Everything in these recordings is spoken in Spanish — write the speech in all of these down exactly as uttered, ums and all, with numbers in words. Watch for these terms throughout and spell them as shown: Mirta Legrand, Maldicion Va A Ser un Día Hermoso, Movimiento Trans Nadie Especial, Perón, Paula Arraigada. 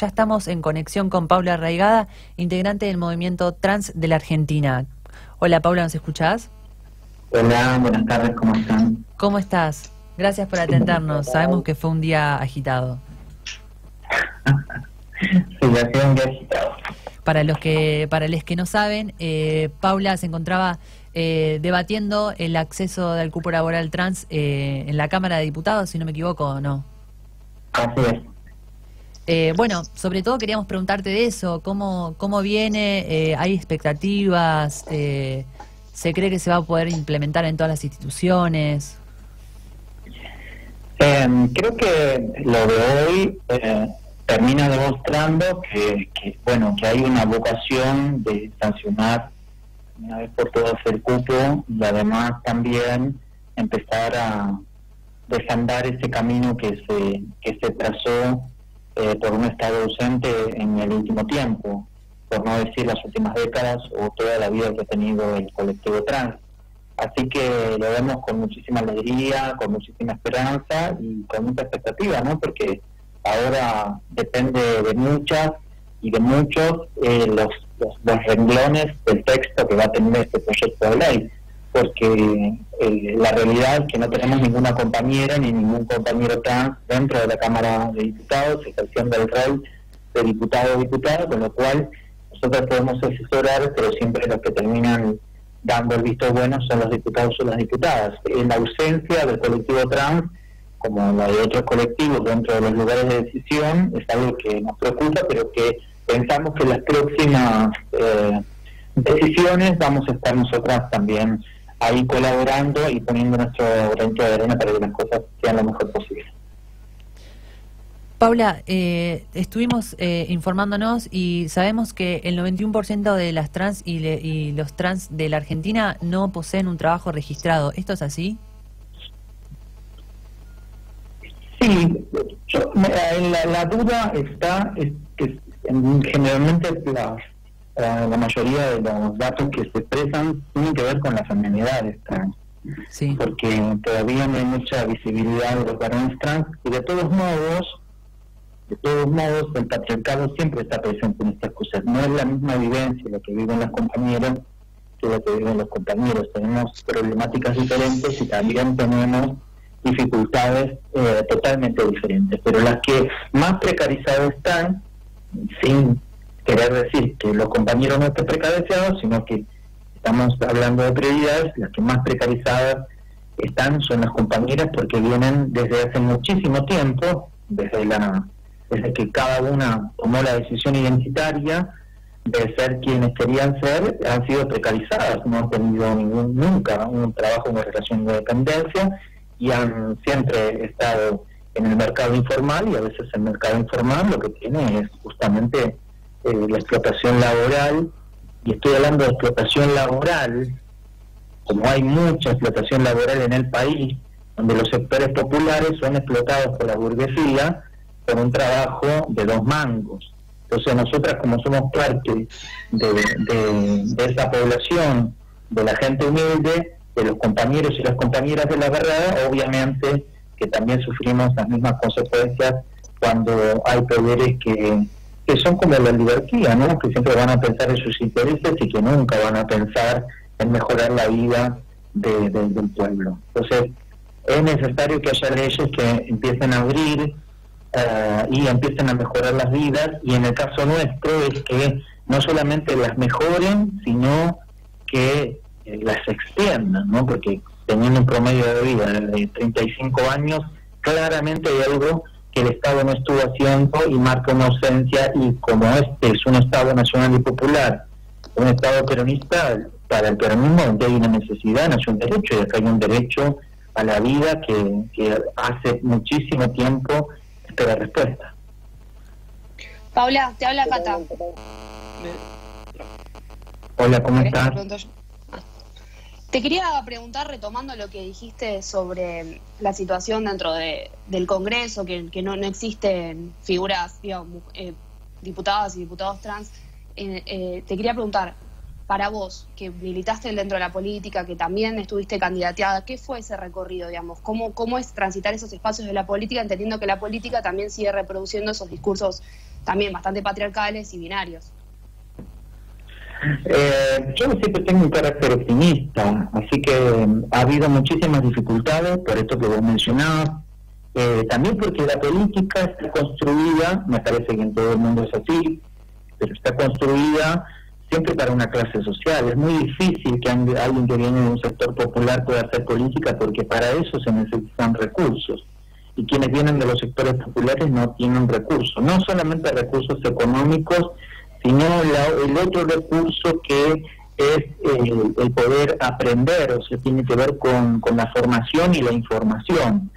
Ya estamos en conexión con Paula Arraigada, integrante del Movimiento Trans de la Argentina. Hola Paula, ¿nos escuchás? Hola, buenas tardes, ¿cómo están? ¿Cómo estás? Gracias por atendernos, sabemos que fue un día agitado. Sí, ya fue un día agitado. Para los que, para los que no saben, eh, Paula se encontraba eh, debatiendo el acceso del cupo laboral trans eh, en la Cámara de Diputados, si no me equivoco, ¿no? Así es. Eh, bueno, sobre todo queríamos preguntarte de eso, ¿cómo, cómo viene? Eh, ¿Hay expectativas? Eh, ¿Se cree que se va a poder implementar en todas las instituciones? Eh, creo que lo de hoy eh, termina demostrando que, que, bueno, que hay una vocación de sancionar una vez por todas el cupo y además también empezar a desandar ese camino que se, que se trazó Eh, por un Estado ausente en el último tiempo, por no decir las últimas décadas o toda la vida que ha tenido el colectivo trans. Así que lo vemos con muchísima alegría, con muchísima esperanza y con mucha expectativa, ¿no? Porque ahora depende de muchas y de muchos eh, los, los, los renglones del texto que va a tener este proyecto de ley, porque eh, la realidad es que no tenemos ninguna compañera ni ningún compañero trans dentro de la Cámara de Diputados, ejerciendo el rol de diputado o diputada, con lo cual nosotros podemos asesorar, pero siempre los que terminan dando el visto bueno son los diputados o las diputadas. En la ausencia del colectivo trans, como la de otros colectivos dentro de los lugares de decisión, es algo que nos preocupa, pero que pensamos que las próximas eh, decisiones vamos a estar nosotras también ahí colaborando y poniendo nuestro granito de arena para que las cosas sean lo mejor posible. Paula, eh, estuvimos eh, informándonos y sabemos que el noventa y uno por ciento de las trans y, le, y los trans de la Argentina no poseen un trabajo registrado. ¿Esto es así? Sí, yo, la, la duda está es, es, generalmente las Uh, la mayoría de los datos que se expresan tienen que ver con las enfermedades trans, sí. Porque todavía no hay mucha visibilidad de los varones trans y de todos modos, de todos modos el patriarcado siempre está presente en estas cosas. No es la misma vivencia la que viven las compañeras que la que viven los compañeros. Tenemos problemáticas diferentes y también tenemos dificultades eh, totalmente diferentes, pero las que más precarizadas están, sin querer decir que los compañeros no estén precarizados, sino que estamos hablando de prioridades. Las que más precarizadas están son las compañeras, porque vienen desde hace muchísimo tiempo, desde la desde que cada una tomó la decisión identitaria de ser quienes querían ser, han sido precarizadas, no han tenido ningún, nunca un trabajo en relación de dependencia y han siempre estado en el mercado informal, y a veces el mercado informal lo que tiene es justamente Eh, la explotación laboral, y estoy hablando de explotación laboral, como hay mucha explotación laboral en el país, donde los sectores populares son explotados por la burguesía por un trabajo de dos mangos. Entonces nosotras, como somos parte de, de, de esa población, de la gente humilde, de los compañeros y las compañeras de la barrada, obviamente que también sufrimos las mismas consecuencias cuando hay poderes que que son como la oligarquía, ¿no? Que siempre van a pensar en sus intereses y que nunca van a pensar en mejorar la vida de, de, del pueblo. Entonces, es necesario que haya leyes que empiecen a abrir uh, y empiecen a mejorar las vidas, y en el caso nuestro es que no solamente las mejoren, sino que eh, las extiendan, ¿no? Porque teniendo un promedio de vida de treinta y cinco años, claramente hay algo que el Estado no estuvo haciendo y marca una ausencia, y como este es un Estado nacional y popular, un Estado peronista, para el peronismo donde hay una necesidad, nació un derecho, y acá hay un derecho a la vida que, que hace muchísimo tiempo espera respuesta. Paula, te habla Cata. Hola, ¿cómo estás? Te quería preguntar, retomando lo que dijiste sobre la situación dentro de, del Congreso, que, que no, no existen figuras, digamos, eh, diputadas y diputados trans, eh, eh, te quería preguntar, para vos, que militaste dentro de la política, que también estuviste candidateada, ¿qué fue ese recorrido, digamos? ¿Cómo, cómo es transitar esos espacios de la política, entendiendo que la política también sigue reproduciendo esos discursos también bastante patriarcales y binarios. Eh, yo siempre tengo un carácter optimista, así que eh, ha habido muchísimas dificultades por esto que vos mencionabas, eh, también porque la política está construida, me parece que en todo el mundo es así, pero está construida siempre para una clase social. Es muy difícil que alguien que viene de un sector popular pueda hacer política, porque para eso se necesitan recursos, y quienes vienen de los sectores populares no tienen recursos, no solamente recursos económicos, sino la, el otro recurso que es eh, el poder aprender, o sea, tiene que ver con, con la formación y la información.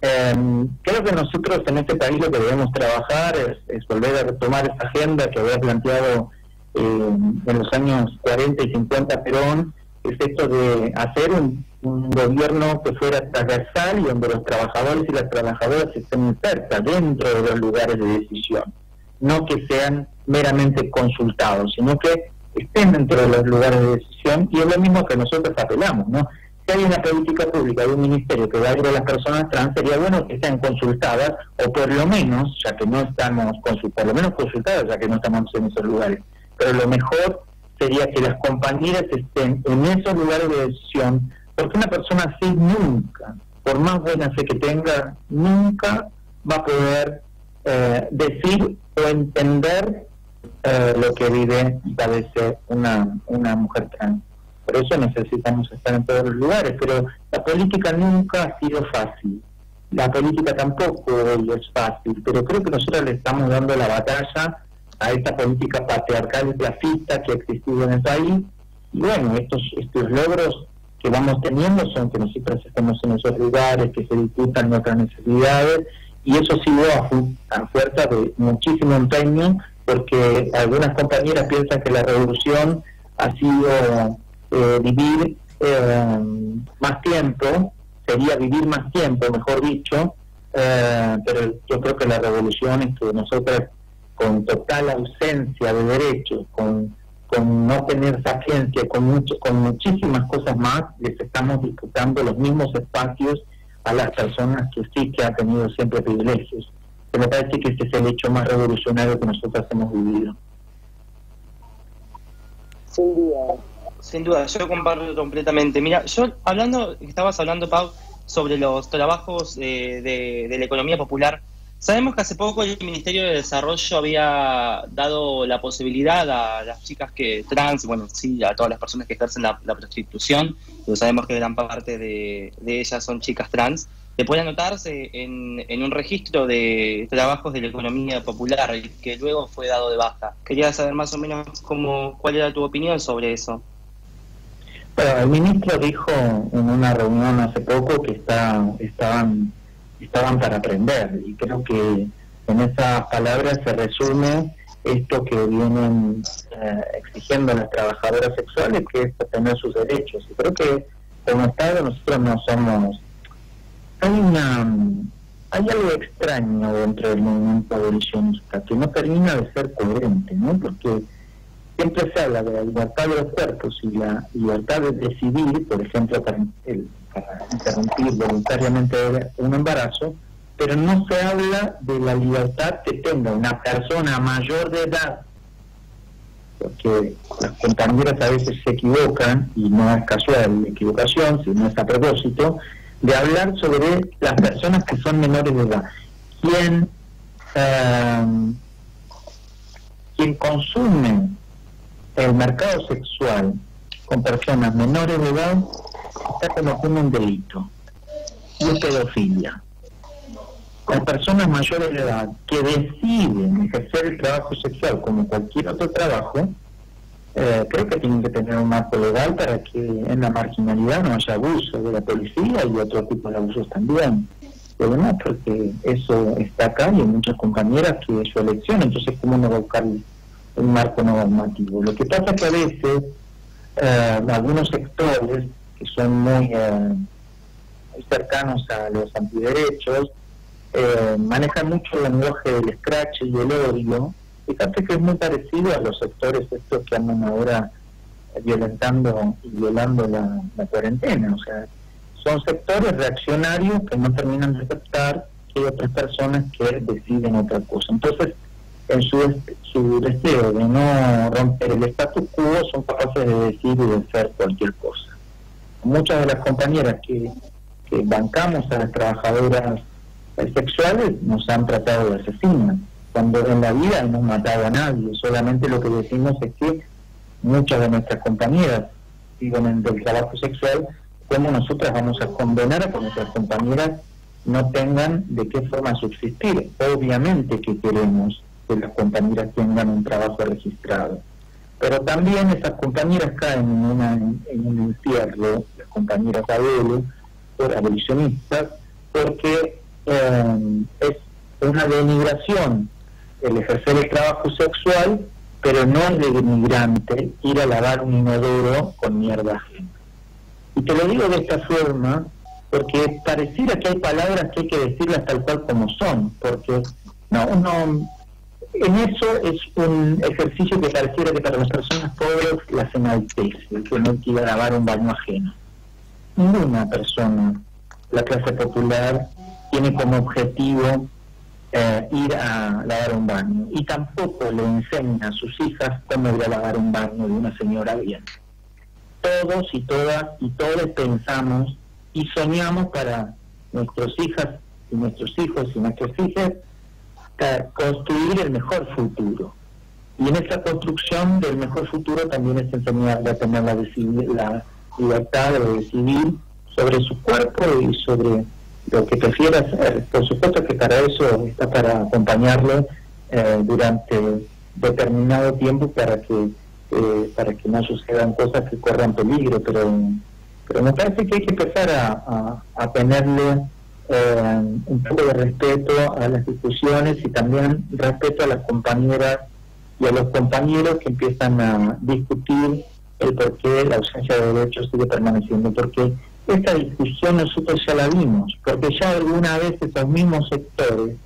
Eh, creo que nosotros en este país lo que debemos trabajar es, es volver a retomar esa agenda que había planteado eh, en los años cuarenta y cincuenta Perón, es esto de hacer un, un gobierno que fuera transversal y donde los trabajadores y las trabajadoras estén insertas dentro de los lugares de decisión, no que sean meramente consultados, sino que estén dentro de los lugares de decisión, y es lo mismo que nosotros apelamos, ¿no? Si hay una política pública de un ministerio que va a ir a las personas trans, sería bueno que sean consultadas, o por lo menos, ya que no estamos consultadas, por lo menos consultadas, ya que no estamos en esos lugares, pero lo mejor sería que las compañeras estén en esos lugares de decisión, porque una persona así nunca, por más buena fe que tenga, nunca va a poder eh, decir o entender eh, lo que vive y padece una, una mujer trans. Por eso necesitamos estar en todos los lugares, pero la política nunca ha sido fácil, la política tampoco hoy es fácil, pero creo que nosotros le estamos dando la batalla a esta política patriarcal y clasista que ha existido en el país, y bueno, estos, estos logros que vamos teniendo son que nosotros estemos en esos lugares, que se discutan nuestras necesidades, y eso sí a, a fuerza de muchísimo empeño, porque algunas compañeras piensan que la revolución ha sido eh, vivir eh, más tiempo, sería vivir más tiempo, mejor dicho, eh, pero yo creo que la revolución es que nosotros, con total ausencia de derechos, con, con no tener sapiencia, con, mucho, con muchísimas cosas más, les estamos disputando los mismos espacios a las personas que sí que han tenido siempre privilegios. Pero me parece que este es el hecho más revolucionario que nosotros hemos vivido. Sin duda, sin duda, yo comparto completamente. Mira, yo hablando, estabas hablando, Pau, sobre los trabajos eh, de, de la economía popular. Sabemos que hace poco el Ministerio de Desarrollo había dado la posibilidad a las chicas que trans, bueno, sí, a todas las personas que ejercen la, la prostitución, pero sabemos que gran parte de, de ellas son chicas trans, de poder anotarse en, en un registro de trabajos de la economía popular, que luego fue dado de baja. Quería saber más o menos cómo, cuál era tu opinión sobre eso. Bueno, el ministro dijo en una reunión hace poco que está, estaban... estaban para aprender, y creo que en esas palabras se resume esto que vienen eh, exigiendo las trabajadoras sexuales, que es obtener sus derechos, y creo que como Estado nosotros no somos, hay una hay algo extraño dentro del movimiento abolicionista que no termina de ser coherente, ¿no? Porque siempre se habla de la libertad de los cuerpos y la libertad de decidir, por ejemplo, para el para interrumpir voluntariamente un embarazo, pero no se habla de la libertad que tenga una persona mayor de edad, porque las compañeras a veces se equivocan, y no es casual la equivocación, sino es a propósito, de hablar sobre las personas que son menores de edad. Quien, eh, quien consume el mercado sexual con personas menores de edad está cometiendo un delito, y es pedofilia. Las personas mayores de edad que deciden ejercer el trabajo sexual como cualquier otro trabajo, eh, creo que tienen que tener un marco legal para que en la marginalidad no haya abuso de la policía y otro tipo de abusos también. Pero además, porque eso está acá y hay muchas compañeras que es su elección, entonces ¿cómo no va a buscar un marco normativo? Lo que pasa es que a veces eh, algunos sectores que son muy eh, cercanos a los antiderechos, eh, manejan mucho el lenguaje del escrache y el odio, y fíjate que es muy parecido a los sectores estos que andan ahora violentando y violando la, la cuarentena. O sea, son sectores reaccionarios que no terminan de aceptar que hay otras personas que deciden otra cosa. Entonces, en su, su deseo de no romper el status quo, son capaces de decir y de hacer cualquier cosa. Muchas de las compañeras que, que bancamos a las trabajadoras sexuales nos han tratado de asesinas, cuando en la vida no hemos matado a nadie. Solamente lo que decimos es que muchas de nuestras compañeras viven del trabajo sexual. ¿Cómo nosotras vamos a condenar a que nuestras compañeras no tengan de qué forma subsistir? Obviamente que queremos que las compañeras tengan un trabajo registrado, pero también esas compañeras caen en, una, en un infierno, las compañeras A D L, por abolicionistas, porque eh, es una denigración el ejercer el trabajo sexual, pero no es de denigrante ir a lavar un inodoro con mierda ajena. Y te lo digo de esta forma porque pareciera que hay palabras que hay que decirlas tal cual como son, porque no, uno, en eso es un ejercicio que pareciera que para las personas pobres las enaltece, que no quiera lavar un baño ajeno. Ninguna persona, la clase popular, tiene como objetivo eh, ir a lavar un baño, y tampoco le enseña a sus hijas cómo ir a lavar un baño de una señora bien. Todos y todas y todos pensamos y soñamos para nuestros hijas y nuestros hijos y nuestras hijas construir el mejor futuro. Y en esa construcción del mejor futuro también es enseñarle a tener la, la libertad de decidir sobre su cuerpo y sobre lo que prefiera hacer. Por supuesto que para eso está, para acompañarle eh, durante determinado tiempo para que eh, para que no sucedan cosas que corran peligro, pero Pero me parece que hay que empezar a, a, a tenerle eh, un poco de respeto a las discusiones y también respeto a las compañeras y a los compañeros que empiezan a discutir el por qué la ausencia de derechos sigue permaneciendo, porque esta discusión nosotros ya la vimos, porque ya alguna vez esos mismos sectores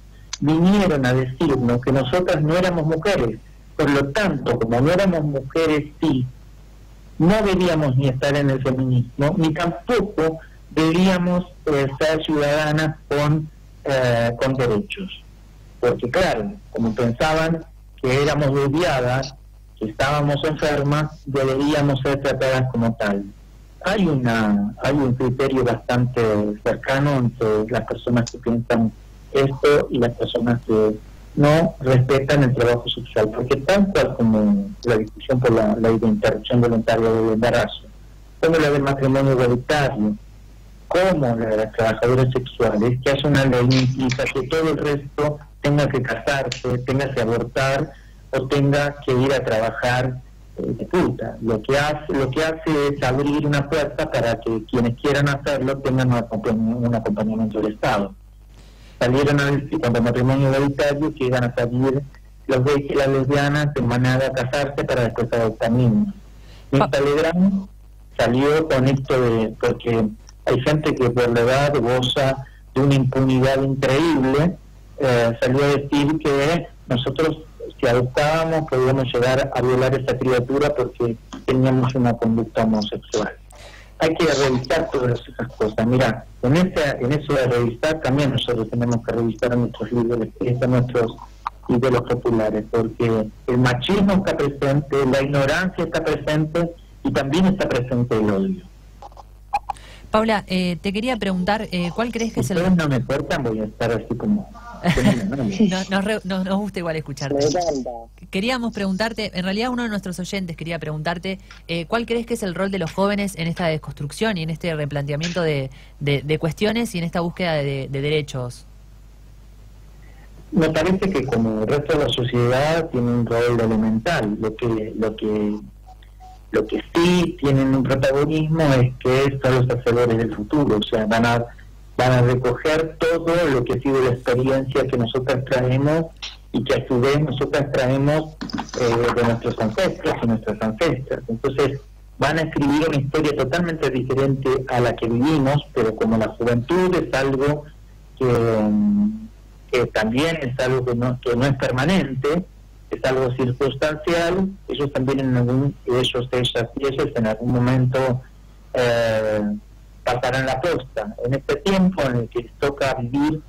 vinieron a decirnos que nosotras no éramos mujeres, por lo tanto, como no éramos mujeres, sí, no debíamos ni estar en el feminismo, ni tampoco debíamos eh, ser ciudadanas con, eh, con derechos. Porque claro, como pensaban que éramos odiadas, que estábamos enfermas, deberíamos ser tratadas como tal. Hay, una, hay un criterio bastante cercano entre las personas que piensan esto y las personas que no respetan el trabajo sexual, porque tanto como la discusión por la ley de interrupción voluntaria del embarazo, como la del matrimonio igualitario, como la de las trabajadoras sexuales, que hace una ley que implica que todo el resto tenga que casarse, tenga que abortar o tenga que ir a trabajar eh, de puta. Lo que hace, lo que hace es abrir una puerta para que quienes quieran hacerlo tengan un acompañamiento del Estado. Salieron a decir, cuando el matrimonio igualitario, que iban a salir los gays y las lesbianas de manada a casarse para después adoptar niños. Mirta Legrand salió con esto de, porque hay gente que por la edad goza de una impunidad increíble, eh, salió a decir que nosotros, si adoptábamos, podíamos llegar a violar a esa criatura porque teníamos una conducta homosexual. Hay que revisar todas esas cosas. Mirá, en, esa, en eso de revisar también nosotros tenemos que revisar a nuestros líderes, a nuestros ídolos populares, porque el machismo está presente, la ignorancia está presente y también está presente el odio. Paula, eh, te quería preguntar, eh, ¿cuál crees que es el...? Si no me cortan, voy a estar así como... nos, nos, re, nos, nos gusta igual escucharte. Queríamos preguntarte, en realidad uno de nuestros oyentes quería preguntarte, eh, ¿cuál crees que es el rol de los jóvenes en esta desconstrucción y en este replanteamiento de, de, de cuestiones y en esta búsqueda de, de derechos? Me parece que como el resto de la sociedad tiene un rol elemental. Lo que... Lo que... Lo que sí tienen un protagonismo es que son los hacedores del futuro, o sea, van a, van a recoger todo lo que ha sido la experiencia que nosotras traemos y que a su vez nosotras traemos eh, de nuestros ancestros y nuestras ancestras. Entonces van a escribir una historia totalmente diferente a la que vivimos, pero como la juventud es algo que, que también es algo que no, que no es permanente, es algo circunstancial, ellos también en algún, ellos, ellas y ellos en algún momento eh, pasarán la posta. En este tiempo en el que les toca vivir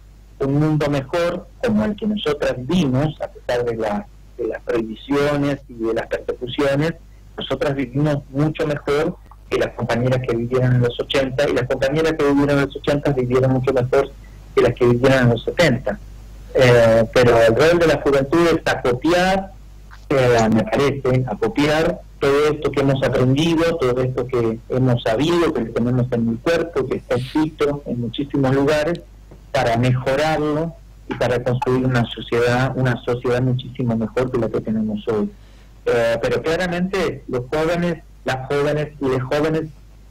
un mundo mejor como el que nosotras vimos, a pesar de, la, de las prohibiciones y de las persecuciones, nosotras vivimos mucho mejor que las compañeras que vivieron en los ochenta, y las compañeras que vivieron en los ochenta vivieron mucho mejor que las que vivieron en los setenta. Eh, pero el rol de la juventud es acopiar, eh, me parece, acopiar todo esto que hemos aprendido, todo esto que hemos sabido, que lo tenemos en el cuerpo, que está escrito en muchísimos lugares, para mejorarlo y para construir una sociedad, una sociedad muchísimo mejor que la que tenemos hoy. Eh, pero claramente los jóvenes, las jóvenes y los jóvenes,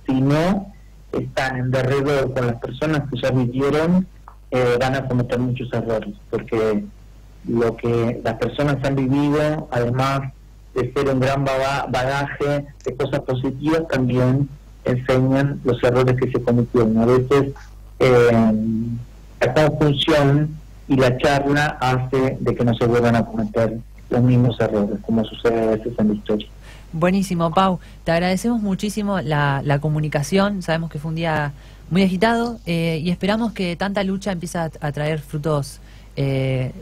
si no están en derredor con las personas que ya vivieron, eh, van a cometer muchos errores, porque lo que las personas han vivido, además de ser un gran bagaje de cosas positivas, también enseñan los errores que se cometieron. A veces eh, la conjunción y la charla hace de que no se vuelvan a cometer los mismos errores, como sucede a veces en la historia. Buenísimo, Pau. Te agradecemos muchísimo la, la comunicación. Sabemos que fue un día muy agitado eh, y esperamos que tanta lucha empiece a, a traer frutos eh,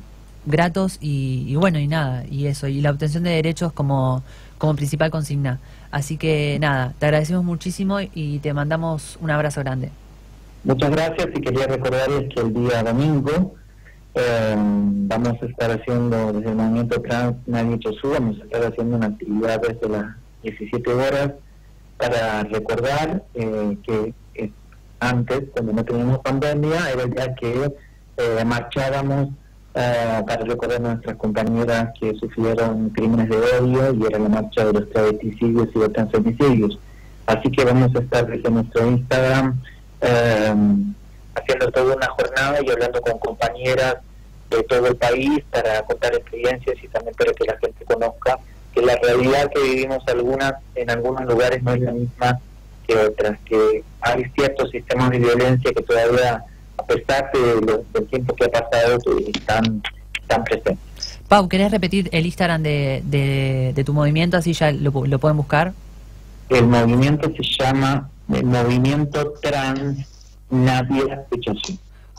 gratos y, y bueno, y nada, y eso, y la obtención de derechos como, como principal consigna. Así que nada, te agradecemos muchísimo y te mandamos un abrazo grande. Muchas gracias, y quería recordarles que el día domingo eh, vamos a estar haciendo, desde el Movimiento Trans Nadie Especial, vamos a estar haciendo una actividad desde las diecisiete horas para recordar eh, que eh, antes, cuando no teníamos pandemia, era ya que eh, marchábamos eh, para recordar a nuestras compañeras que sufrieron crímenes de odio, y era la marcha de los travesticidios y los transfemicidios. Así que vamos a estar desde nuestro Instagram Eh, haciendo toda una jornada y hablando con compañeras de todo el país para contar experiencias y también para que la gente conozca que la realidad que vivimos algunas en algunos lugares no es la misma que otras, que hay ciertos sistemas de violencia que todavía, a pesar de lo, del tiempo que ha pasado, que están, están presentes. Pau, ¿querés repetir el Instagram de, de, de tu movimiento? Así ya lo, lo pueden buscar. El movimiento se llama El Movimiento Trans Nadie Especial.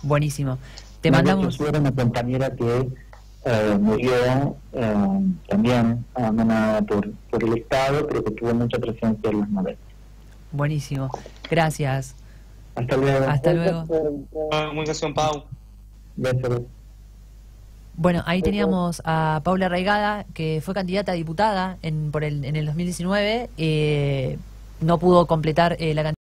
Buenísimo. Te Nadie mandamos. Era una compañera que eh, murió eh, también abandonada por, por el Estado, pero que tuvo mucha presencia en las novelas. Buenísimo. Gracias. Hasta luego. Hasta luego. Comunicación, Pau. Gracias. Bueno, ahí teníamos a Paula Arraigada, que fue candidata a diputada en, por el, en el dos mil diecinueve. Eh, No pudo completar eh, la cantidad.